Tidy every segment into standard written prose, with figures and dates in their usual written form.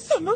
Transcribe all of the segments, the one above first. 什么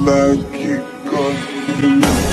？Like it got